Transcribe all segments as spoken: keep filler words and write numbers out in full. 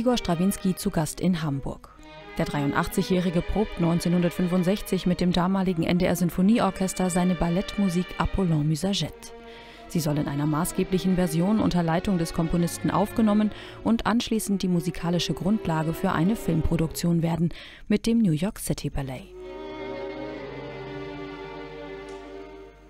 Igor Strawinsky zu Gast in Hamburg. Der dreiundachtzigjährige probt neunzehnhundertfünfundsechzig mit dem damaligen N D R-Sinfonieorchester seine Ballettmusik Apollon musagète. Sie soll in einer maßgeblichen Version unter Leitung des Komponisten aufgenommen und anschließend die musikalische Grundlage für eine Filmproduktion werden mit dem New York City Ballet.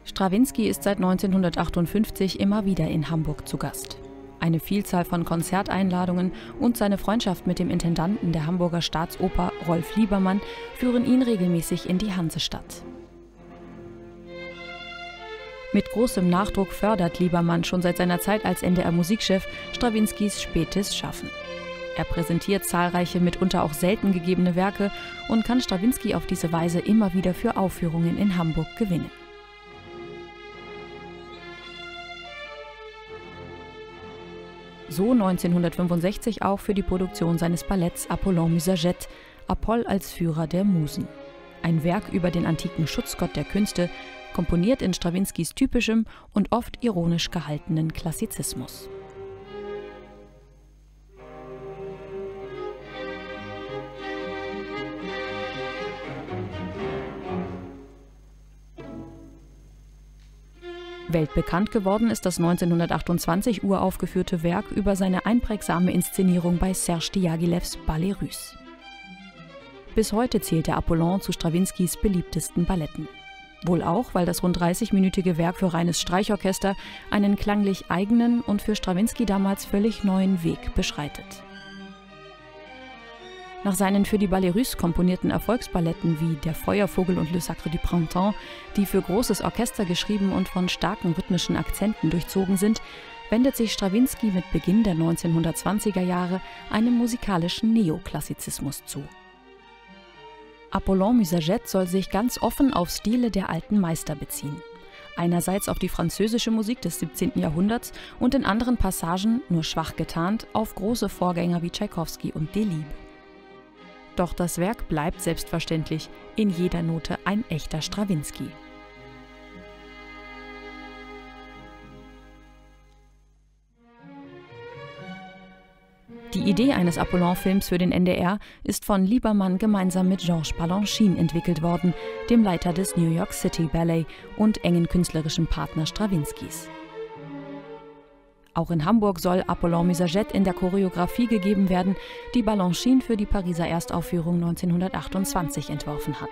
Strawinsky ist seit neunzehnhundertachtundfünfzig immer wieder in Hamburg zu Gast. Eine Vielzahl von Konzerteinladungen und seine Freundschaft mit dem Intendanten der Hamburger Staatsoper Rolf Liebermann führen ihn regelmäßig in die Hansestadt. Mit großem Nachdruck fördert Liebermann schon seit seiner Zeit als N D R-Musikchef Strawinskys spätes Schaffen. Er präsentiert zahlreiche, mitunter auch selten gegebene Werke und kann Strawinsky auf diese Weise immer wieder für Aufführungen in Hamburg gewinnen. So neunzehnhundertfünfundsechzig auch für die Produktion seines Balletts Apollon musagète, Apoll als Führer der Musen. Ein Werk über den antiken Schutzgott der Künste, komponiert in Strawinskys typischem und oft ironisch gehaltenen Klassizismus. Weltbekannt geworden ist das neunzehnhundertachtundzwanzig uraufgeführte Werk über seine einprägsame Inszenierung bei Serge Diagilevs Ballets Russes. Bis heute zählt der Apollon zu Strawinskys beliebtesten Balletten. Wohl auch, weil das rund dreißigminütige Werk für reines Streichorchester einen klanglich eigenen und für Strawinsky damals völlig neuen Weg beschreitet. Nach seinen für die Ballets Russes komponierten Erfolgsballetten wie Der Feuervogel und Le Sacre du Printemps, die für großes Orchester geschrieben und von starken rhythmischen Akzenten durchzogen sind, wendet sich Strawinsky mit Beginn der neunzehnhundertzwanziger Jahre einem musikalischen Neoklassizismus zu. Apollon musagète soll sich ganz offen auf Stile der alten Meister beziehen. Einerseits auf die französische Musik des siebzehnten Jahrhunderts und in anderen Passagen, nur schwach getarnt, auf große Vorgänger wie Tschaikowsky und Delibes. Doch das Werk bleibt selbstverständlich in jeder Note ein echter Strawinsky. Die Idee eines Apollon-Films für den N D R ist von Liebermann gemeinsam mit Georges Balanchine entwickelt worden, dem Leiter des New York City Ballet und engen künstlerischen Partner Strawinskys. Auch in Hamburg soll Apollon musagète in der Choreografie gegeben werden, die Balanchine für die Pariser Erstaufführung neunzehnhundertachtundzwanzig entworfen hat.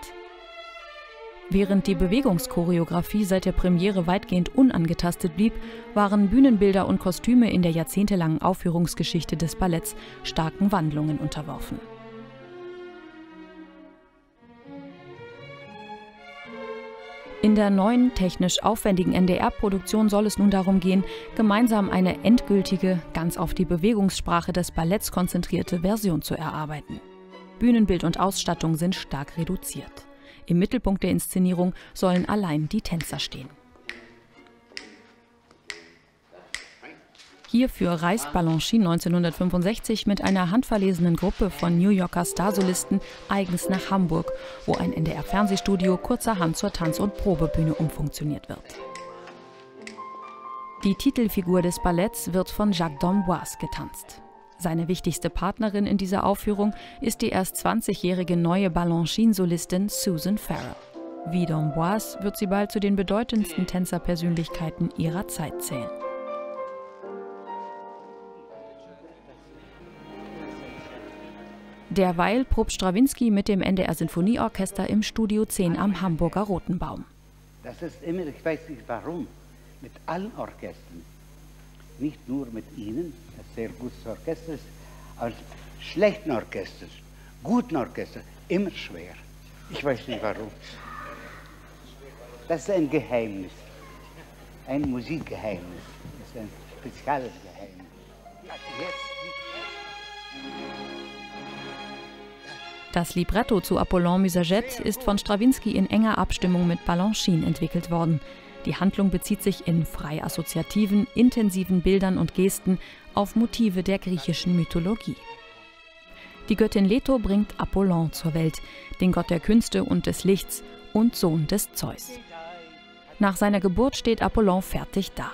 Während die Bewegungschoreografie seit der Premiere weitgehend unangetastet blieb, waren Bühnenbilder und Kostüme in der jahrzehntelangen Aufführungsgeschichte des Balletts starken Wandlungen unterworfen. In der neuen, technisch aufwendigen N D R-Produktion soll es nun darum gehen, gemeinsam eine endgültige, ganz auf die Bewegungssprache des Balletts konzentrierte Version zu erarbeiten. Bühnenbild und Ausstattung sind stark reduziert. Im Mittelpunkt der Inszenierung sollen allein die Tänzer stehen. Hierfür reist Balanchine neunzehnhundertfünfundsechzig mit einer handverlesenen Gruppe von New Yorker Starsolisten eigens nach Hamburg, wo ein N D R-Fernsehstudio kurzerhand zur Tanz- und Probebühne umfunktioniert wird. Die Titelfigur des Balletts wird von Jacques D'Amboise getanzt. Seine wichtigste Partnerin in dieser Aufführung ist die erst zwanzigjährige neue Balanchine-Solistin Susan Farrell. Wie D'Amboise wird sie bald zu den bedeutendsten Tänzerpersönlichkeiten ihrer Zeit zählen. Derweil probt Strawinsky mit dem N D R-Sinfonieorchester im Studio zehn am Hamburger Rotenbaum. Das ist immer, ich weiß nicht warum, mit allen Orchestern. Nicht nur mit Ihnen, das ist sehr gutes Orchester, aber schlechten Orchester, guten Orchester, immer schwer. Ich weiß nicht warum. Das ist ein Geheimnis, ein Musikgeheimnis, das ist ein spezielles Geheimnis. Das Libretto zu Apollon musagète ist von Strawinsky in enger Abstimmung mit Balanchine entwickelt worden. Die Handlung bezieht sich in frei assoziativen, intensiven Bildern und Gesten auf Motive der griechischen Mythologie. Die Göttin Leto bringt Apollon zur Welt, den Gott der Künste und des Lichts und Sohn des Zeus. Nach seiner Geburt steht Apollon fertig da.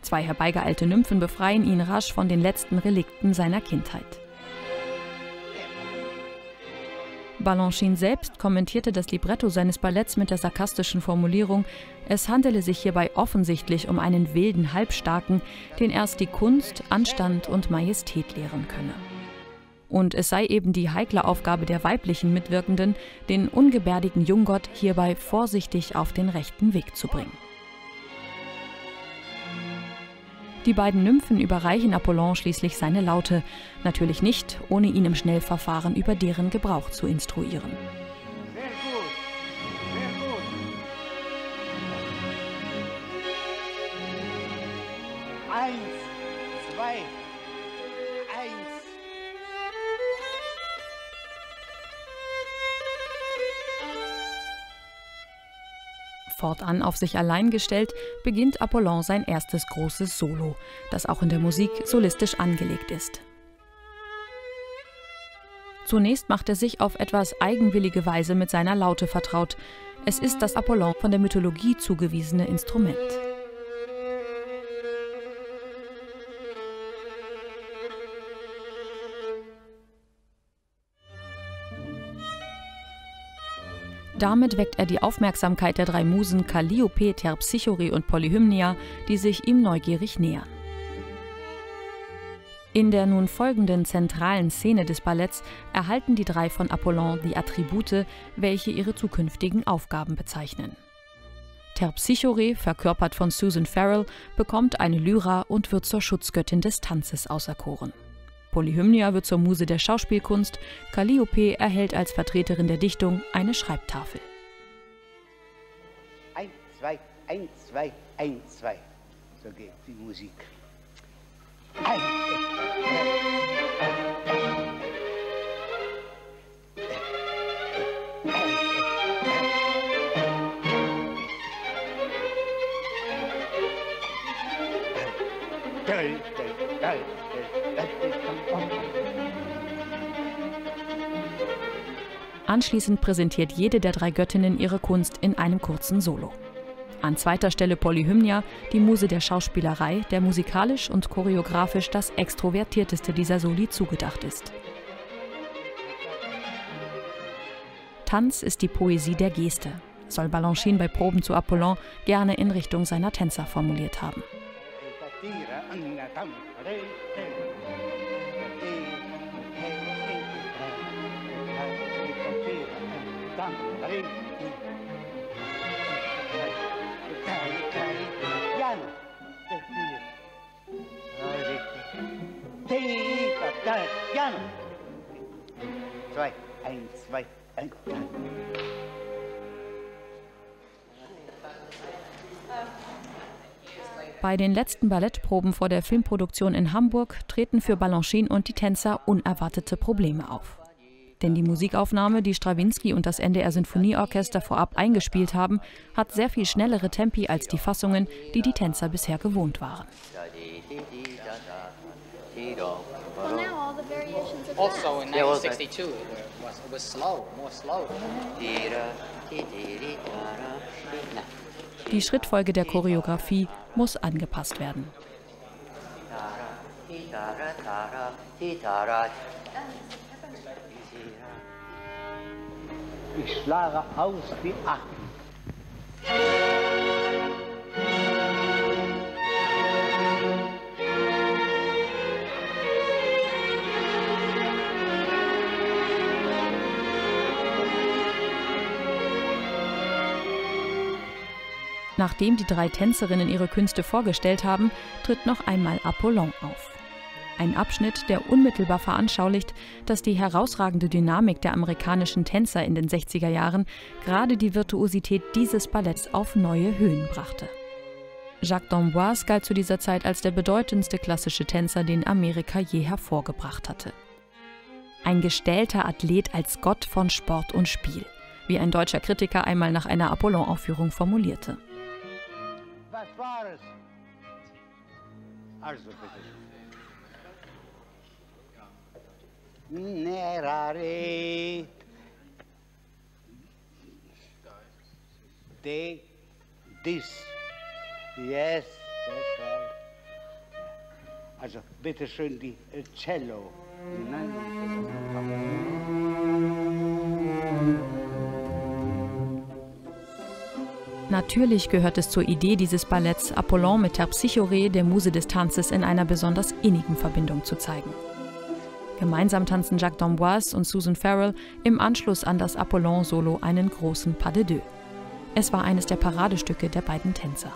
Zwei herbeigeeilte Nymphen befreien ihn rasch von den letzten Relikten seiner Kindheit. Balanchine selbst kommentierte das Libretto seines Balletts mit der sarkastischen Formulierung, es handele sich hierbei offensichtlich um einen wilden Halbstarken, den erst die Kunst, Anstand und Majestät lehren könne. Und es sei eben die heikle Aufgabe der weiblichen Mitwirkenden, den ungebärdigen Junggott hierbei vorsichtig auf den rechten Weg zu bringen. Die beiden Nymphen überreichen Apollon schließlich seine Laute, natürlich nicht, ohne ihn im Schnellverfahren über deren Gebrauch zu instruieren. Sehr gut. Sehr gut. Eins, zwei, eins. Fortan auf sich allein gestellt, beginnt Apollon sein erstes großes Solo, das auch in der Musik solistisch angelegt ist. Zunächst macht er sich auf etwas eigenwillige Weise mit seiner Laute vertraut. Es ist das Apollon von der Mythologie zugewiesene Instrument. Damit weckt er die Aufmerksamkeit der drei Musen Calliope, Terpsichore und Polyhymnia, die sich ihm neugierig nähern. In der nun folgenden zentralen Szene des Balletts erhalten die drei von Apollon die Attribute, welche ihre zukünftigen Aufgaben bezeichnen. Terpsichore, verkörpert von Susan Farrell, bekommt eine Lyra und wird zur Schutzgöttin des Tanzes auserkoren. Polyhymnia wird zur Muse der Schauspielkunst, Calliope erhält als Vertreterin der Dichtung eine Schreibtafel. Eins, zwei, eins, zwei, eins, zwei. So geht die Musik. Eins, drei, drei, drei. Anschließend präsentiert jede der drei Göttinnen ihre Kunst in einem kurzen Solo. An zweiter Stelle Polyhymnia, die Muse der Schauspielerei, der musikalisch und choreografisch das extrovertierteste dieser Soli zugedacht ist. Tanz ist die Poesie der Geste, soll Balanchine bei Proben zu Apollon gerne in Richtung seiner Tänzer formuliert haben. Bei den letzten Ballettproben vor der Filmproduktion in Hamburg treten für Balanchine und die Tänzer unerwartete Probleme auf. Denn die Musikaufnahme, die Strawinsky und das N D R-Sinfonieorchester vorab eingespielt haben, hat sehr viel schnellere Tempi als die Fassungen, die die Tänzer bisher gewohnt waren. Die Schrittfolge der Choreografie muss angepasst werden. Ich schlage aus die Acht. Nachdem die drei Tänzerinnen ihre Künste vorgestellt haben, tritt noch einmal Apollon auf. Ein Abschnitt, der unmittelbar veranschaulicht, dass die herausragende Dynamik der amerikanischen Tänzer in den sechziger Jahren gerade die Virtuosität dieses Balletts auf neue Höhen brachte. Jacques D'Amboise galt zu dieser Zeit als der bedeutendste klassische Tänzer, den Amerika je hervorgebracht hatte. Ein gestählter Athlet als Gott von Sport und Spiel, wie ein deutscher Kritiker einmal nach einer Apollon-Aufführung formulierte. Was war es? Also bitte. Nerare de dis. Yes, that's right. Also bitte schön die Cello. Nein. Natürlich gehört es zur Idee dieses Balletts, Apollon mit Terpsichore, der Muse des Tanzes, in einer besonders innigen Verbindung zu zeigen. Gemeinsam tanzen Jacques D'Amboise und Susan Farrell im Anschluss an das Apollon-Solo einen großen Pas de deux. Es war eines der Paradestücke der beiden Tänzer.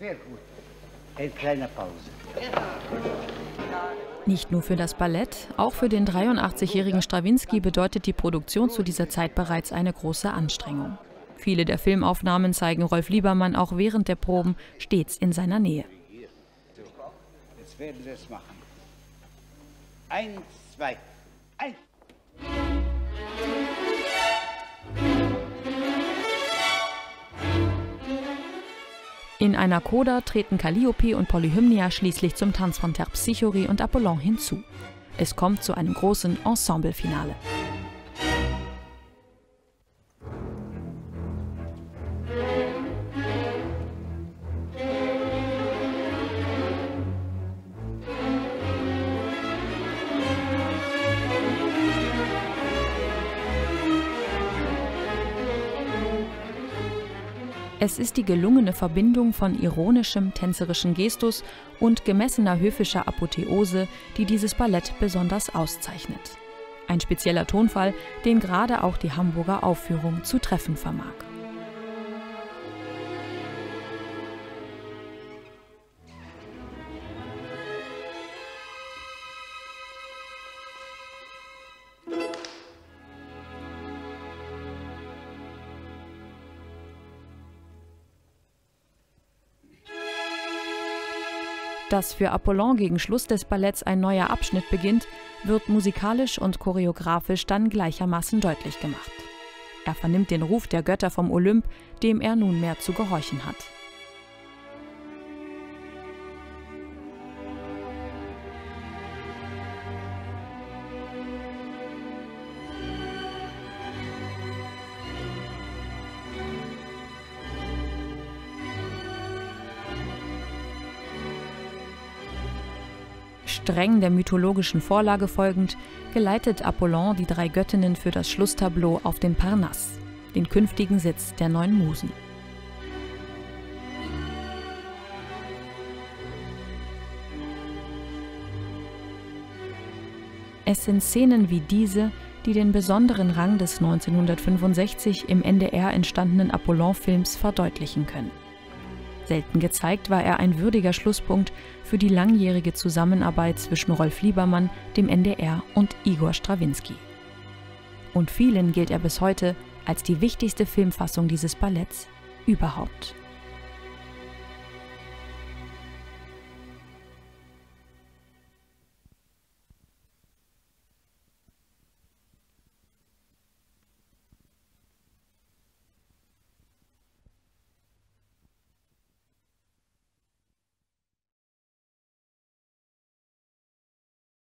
Sehr gut. Eine kleine Pause. Nicht nur für das Ballett, auch für den dreiundachtzig-jährigen Strawinsky bedeutet die Produktion zu dieser Zeit bereits eine große Anstrengung. Viele der Filmaufnahmen zeigen Rolf Liebermann auch während der Proben stets in seiner Nähe. Jetzt werden wir es machen. Eins, zwei, eins. In einer Coda treten Calliope und Polyhymnia schließlich zum Tanz von Terpsichore und Apollon hinzu. Es kommt zu einem großen Ensemble-Finale. Es ist die gelungene Verbindung von ironischem tänzerischen Gestus und gemessener höfischer Apotheose, die dieses Ballett besonders auszeichnet. Ein spezieller Tonfall, den gerade auch die Hamburger Aufführung zu treffen vermag. Dass für Apollon gegen Schluss des Balletts ein neuer Abschnitt beginnt, wird musikalisch und choreografisch dann gleichermaßen deutlich gemacht. Er vernimmt den Ruf der Götter vom Olymp, dem er nunmehr zu gehorchen hat. Streng der mythologischen Vorlage folgend, geleitet Apollon die drei Göttinnen für das Schlusstableau auf den Parnass, den künftigen Sitz der neuen Musen. Es sind Szenen wie diese, die den besonderen Rang des neunzehnhundertfünfundsechzig im N D R entstandenen Apollon-Films verdeutlichen können. Selten gezeigt war er ein würdiger Schlusspunkt für die langjährige Zusammenarbeit zwischen Rolf Liebermann, dem N D R und Igor Strawinsky. Und vielen gilt er bis heute als die wichtigste Filmfassung dieses Balletts überhaupt.